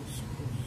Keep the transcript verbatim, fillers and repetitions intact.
pescoço.